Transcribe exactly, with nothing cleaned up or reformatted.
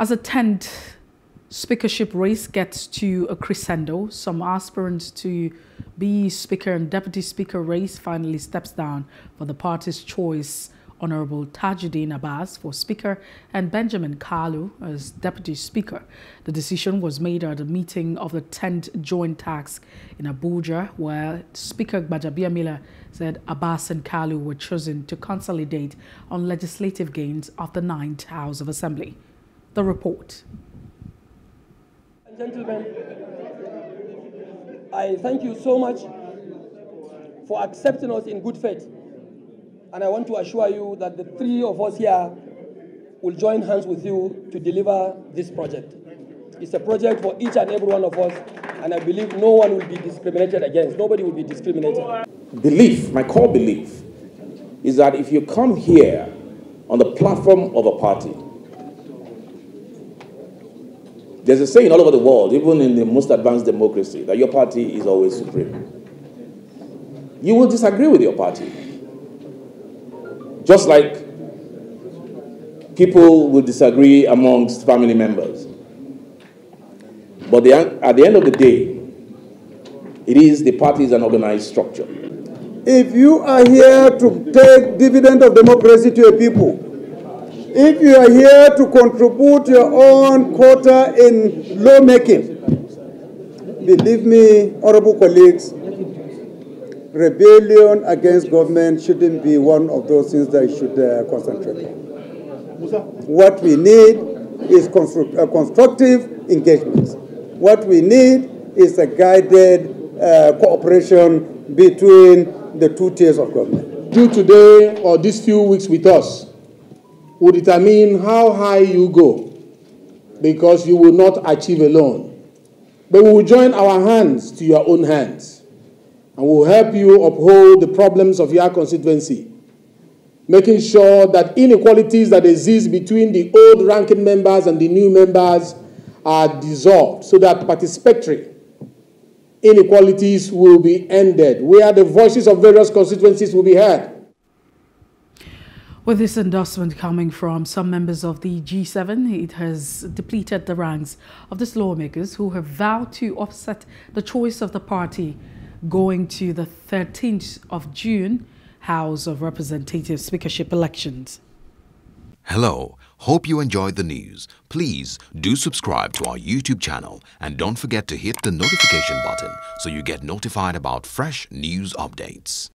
As a tenth speakership race gets to a crescendo, some aspirants to be speaker and deputy speaker race finally steps down for the party's choice. Honorable Tajudeen Abbas for Speaker and Benjamin Kalu as Deputy Speaker. The decision was made at a meeting of the tenth Joint Task in Abuja, where Speaker Gbajabiamila said Abbas and Kalu were chosen to consolidate on legislative gains of the ninth House of Assembly. The report. Gentlemen, I thank you so much for accepting us in good faith. And I want to assure you that the three of us here will join hands with you to deliver this project. It's a project for each and every one of us, and I believe no one will be discriminated against. Nobody will be discriminated. Belief, my core belief, is that if you come here on the platform of a party, there's a saying all over the world, even in the most advanced democracy, that your party is always supreme. You will disagree with your party. Just like people will disagree amongst family members. But they, at the end of the day, it is the party is an organized structure. If you are here to take dividend of democracy to your people, if you are here to contribute your own quota in lawmaking, believe me, honorable colleagues, rebellion against government shouldn't be one of those things that you should uh, concentrate on. What we need is construct, uh, constructive engagement. What we need is a guided uh, cooperation between the two tiers of government. Do today or these few weeks with us will determine how high you go, because you will not achieve alone. But we will join our hands to your own hands. And will help you uphold the problems of your constituency, making sure that inequalities that exist between the old ranking members and the new members are dissolved, so that participatory inequalities will be ended, where the voices of various constituencies will be heard. With this endorsement coming from some members of the G seven, it has depleted the ranks of these lawmakers who have vowed to offset the choice of the party going to the thirteenth of June House of Representatives speakership elections. Hello, hope you enjoyed the news. Please do subscribe to our YouTube channel and don't forget to hit the notification button so you get notified about fresh news updates.